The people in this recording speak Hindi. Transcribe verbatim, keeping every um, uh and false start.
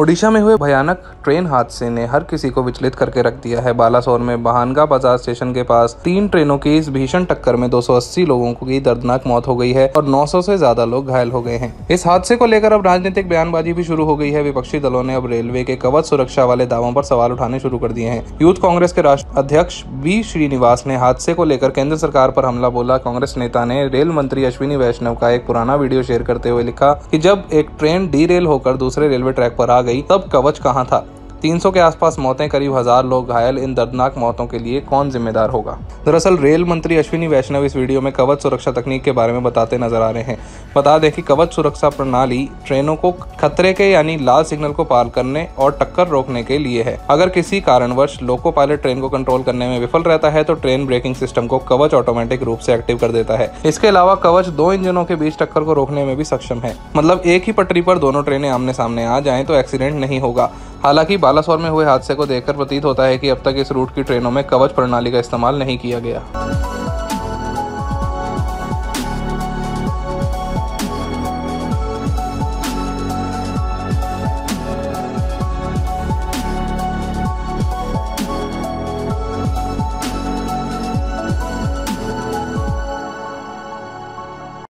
ओडिशा में हुए भयानक ट्रेन हादसे ने हर किसी को विचलित करके रख दिया है। बालासोर में बहानगा बाजार स्टेशन के पास तीन ट्रेनों की इस भीषण टक्कर में दो सौ अस्सी लोगों की दर्दनाक मौत हो गई है और नौ सौ से ज्यादा लोग घायल हो गए हैं। इस हादसे को लेकर अब राजनीतिक बयानबाजी भी शुरू हो गई है। विपक्षी दलों ने अब रेलवे के कवच सुरक्षा वाले दावों पर सवाल उठाने शुरू कर दिए हैं। यूथ कांग्रेस के राष्ट्रीय अध्यक्ष बी श्रीनिवास ने हादसे को लेकर केंद्र सरकार पर हमला बोला। कांग्रेस नेता ने रेल मंत्री अश्विनी वैष्णव का एक पुराना वीडियो शेयर करते हुए लिखा कि जब एक ट्रेन डीरेल होकर दूसरे रेलवे ट्रैक पर आ गई तब कवच कहां था। तीन सौ के आसपास मौतें, करीब हजार लोग घायल, इन दर्दनाक मौतों के लिए कौन जिम्मेदार होगा। दरअसल रेल मंत्री अश्विनी वैष्णव इस वीडियो में कवच सुरक्षा तकनीक के बारे में बताते नजर आ रहे हैं। बता दें कि कवच सुरक्षा प्रणाली ट्रेनों को खतरे के यानी लाल सिग्नल को पार करने और टक्कर रोकने के लिए है। अगर किसी कारणवश लोको पायलट ट्रेन को कंट्रोल करने में विफल रहता है तो ट्रेन ब्रेकिंग सिस्टम को कवच ऑटोमेटिक रूप से एक्टिव कर देता है। इसके अलावा कवच दो इंजनों के बीच टक्कर को रोकने में भी सक्षम है, मतलब एक ही पटरी पर दोनों ट्रेनें आमने सामने आ जाएं तो एक्सीडेंट नहीं होगा। हालांकि बालासोर में हुए हादसे को देखकर प्रतीत होता है कि अब तक इस रूट की ट्रेनों में कवच प्रणाली का इस्तेमाल नहीं किया गया।